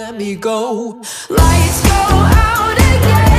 Let me go. Lights go out again.